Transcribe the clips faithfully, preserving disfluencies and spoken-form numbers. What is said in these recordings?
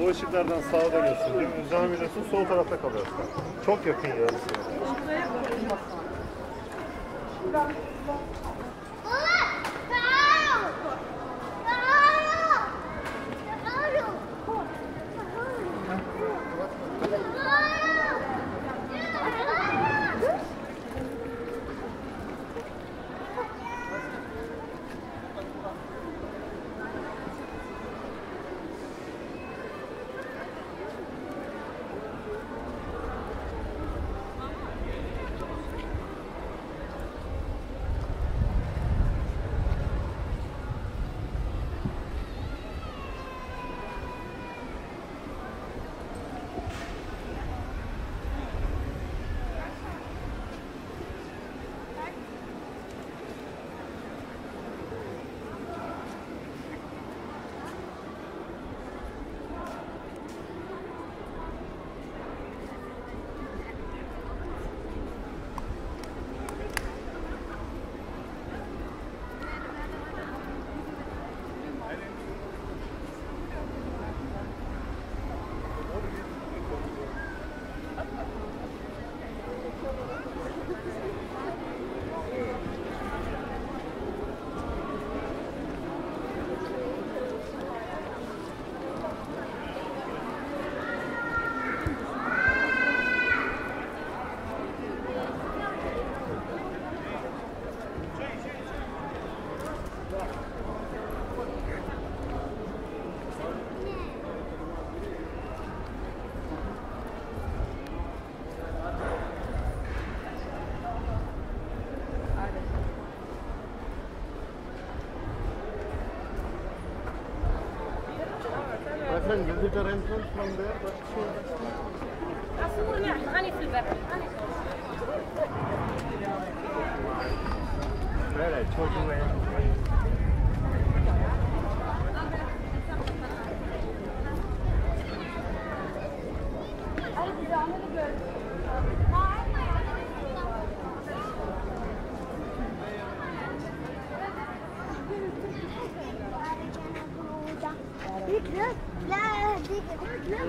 O ışıklardan sağda görüyorsun. Üzerine biliyorsun, sol tarafta kalıyorsun. Çok yakın yarısı. Can you get the entrance from there? Thank you.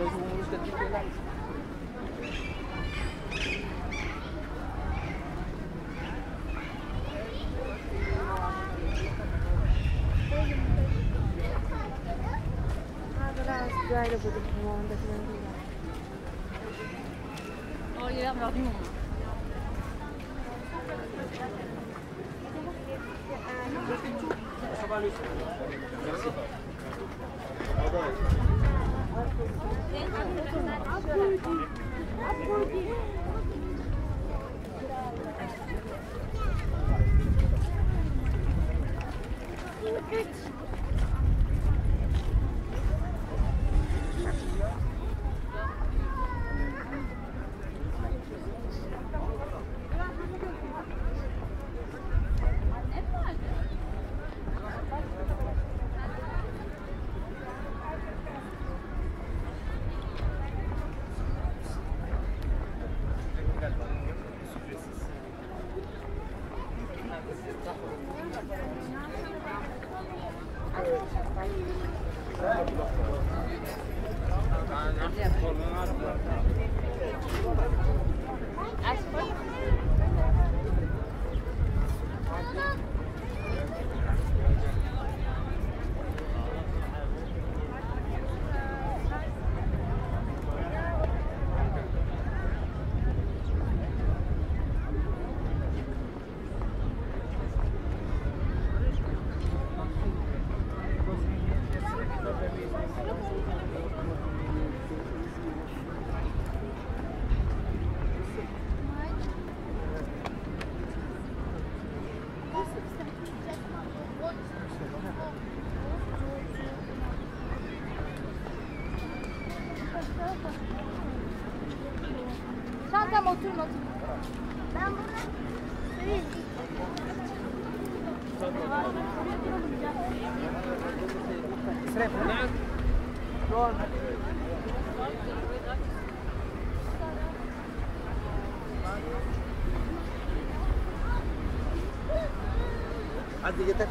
Hadi yeter.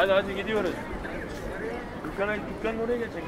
Hadi hadi gidiyoruz. Dükkana, dükkanın oraya gelecek.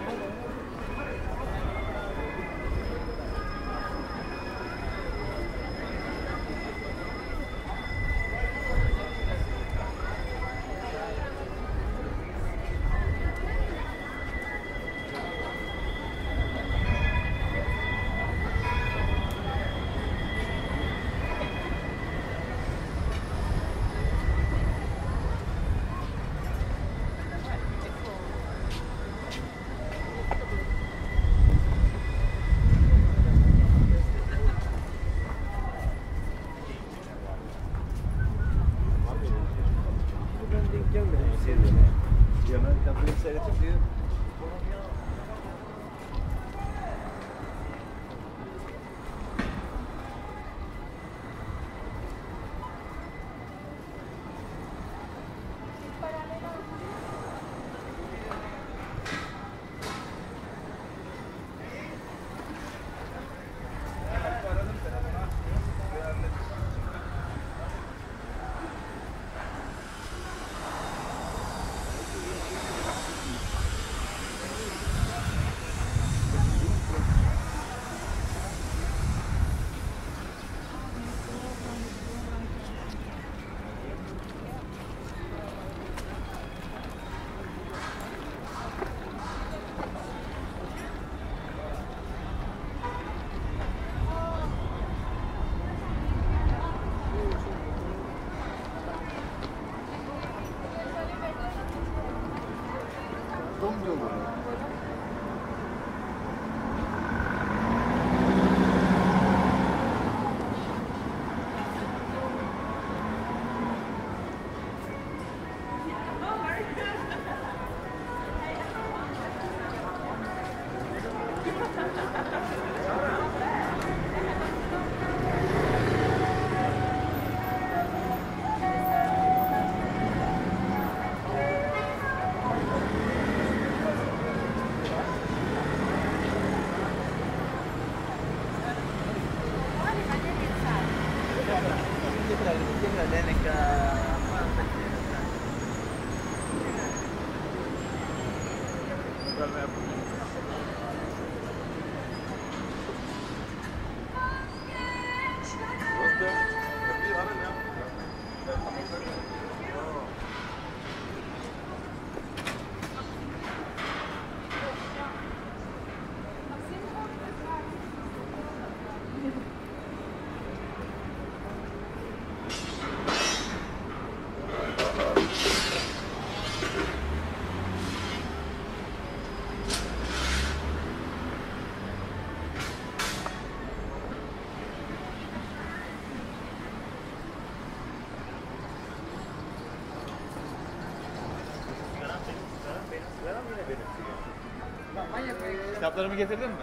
Kitaplarımı getirdin mi?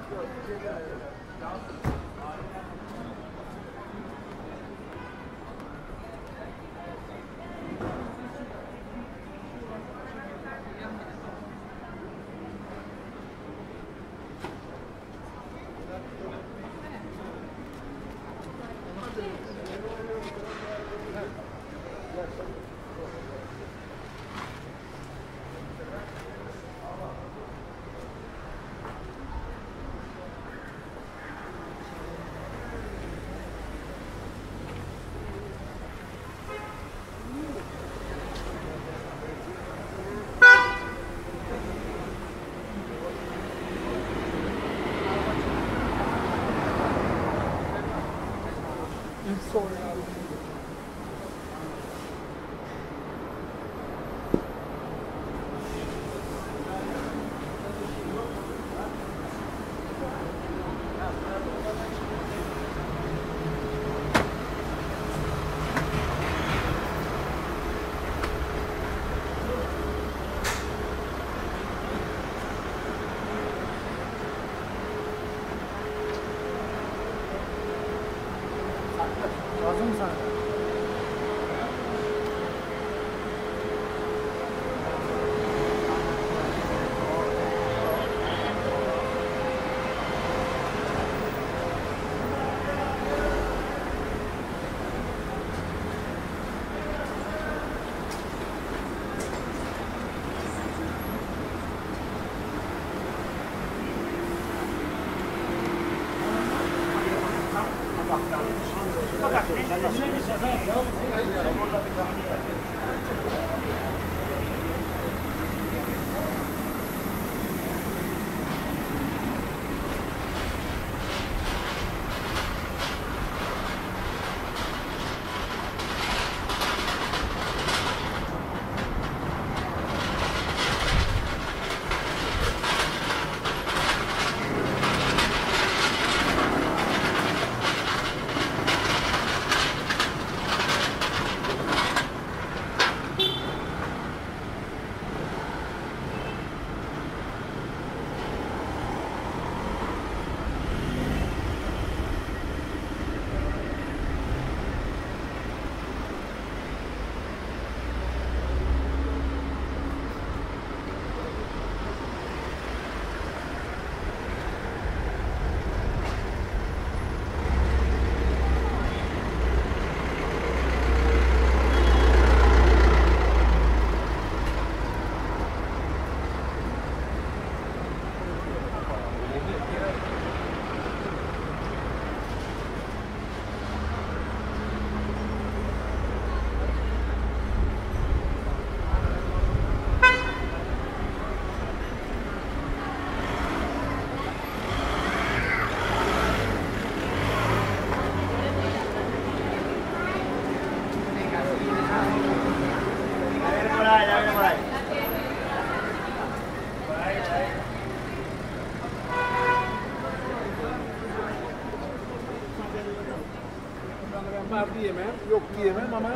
Diyemem, yok diyemem ama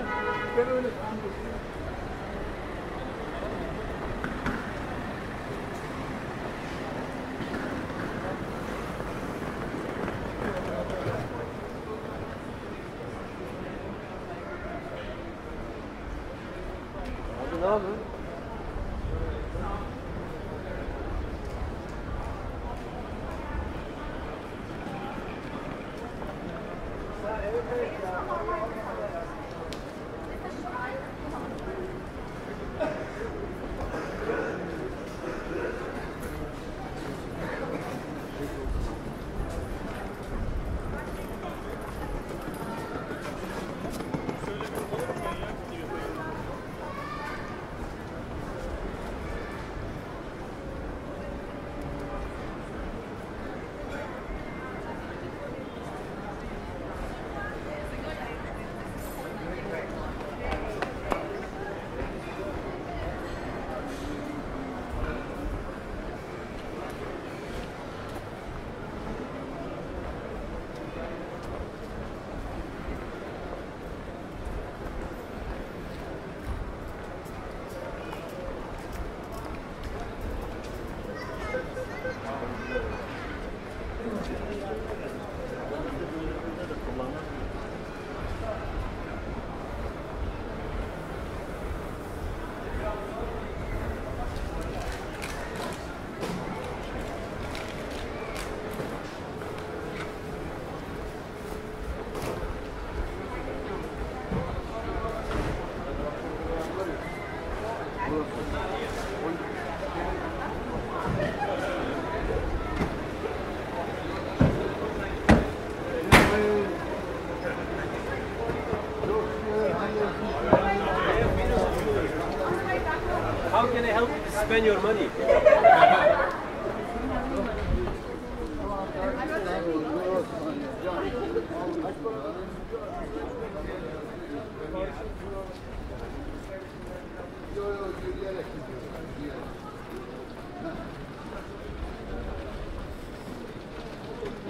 ben öyle... spend your money.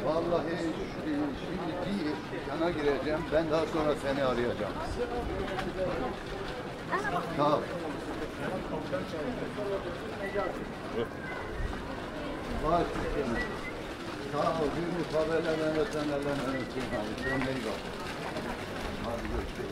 Vallahi şimdi değil, yana gireceğim. Ben daha sonra seni arayacağım. Tamam. Baş üstüne. Sağ ol. Yürü favelerden ve senelerden öğretsin. Sen neyi var? Hadi görüşürüz.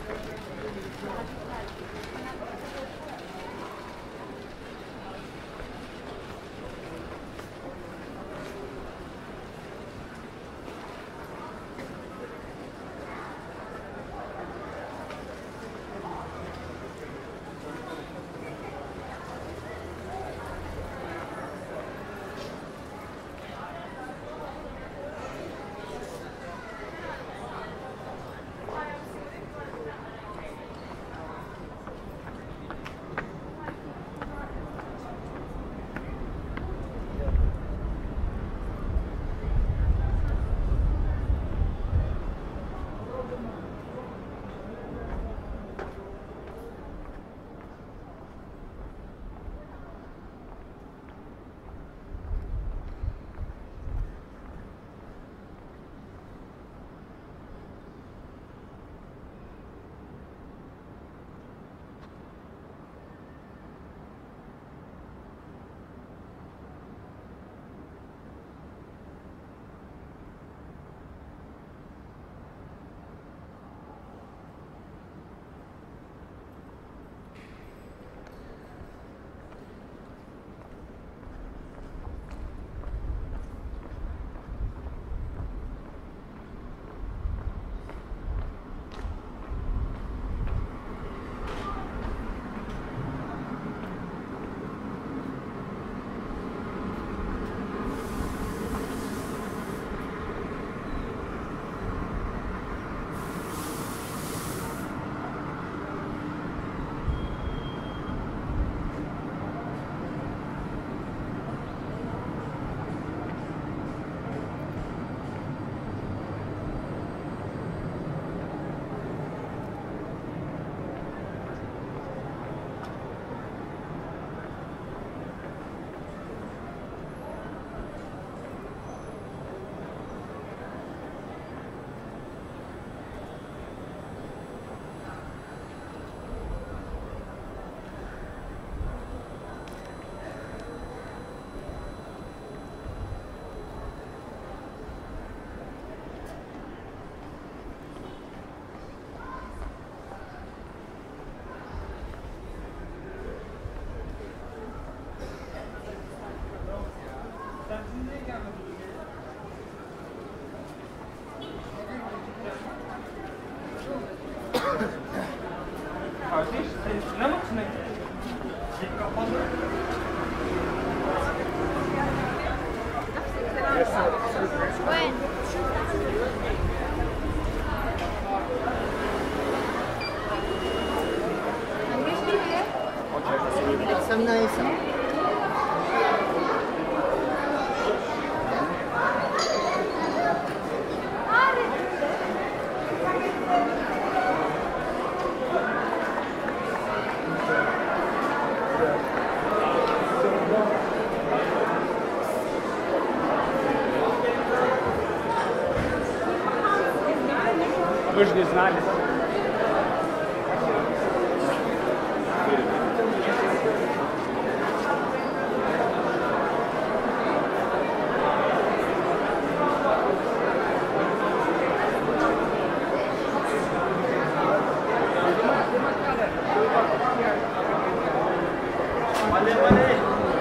Вы же не знали.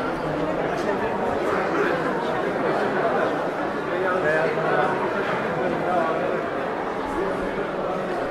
Thank you.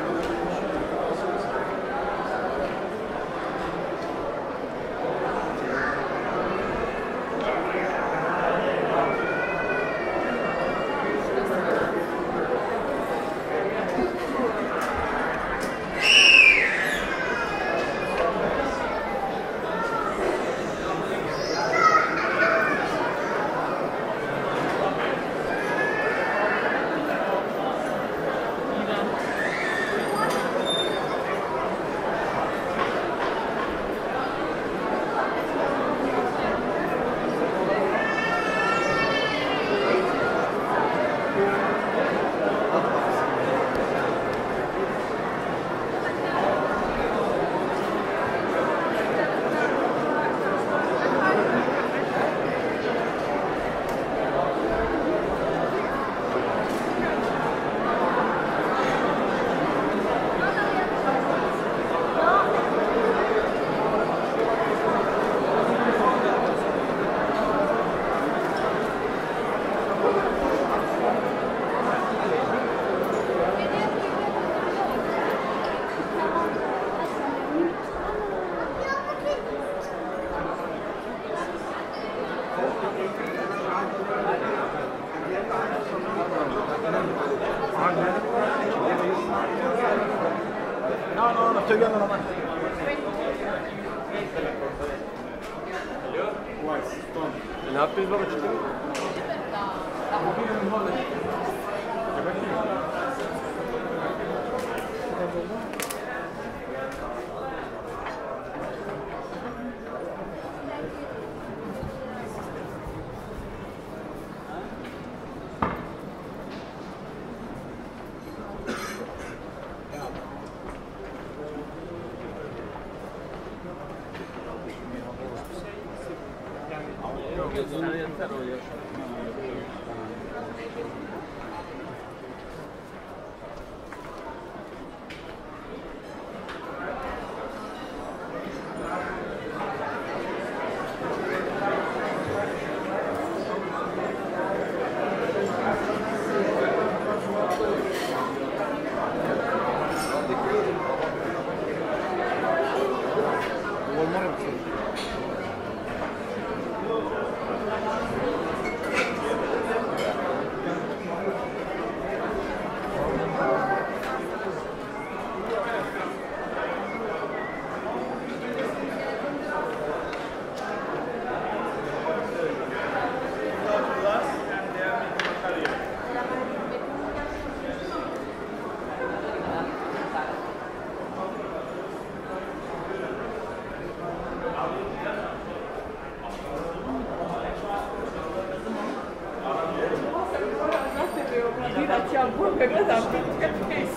No, no, no estoy viendo la mano. ¿Le das piso a chiquito?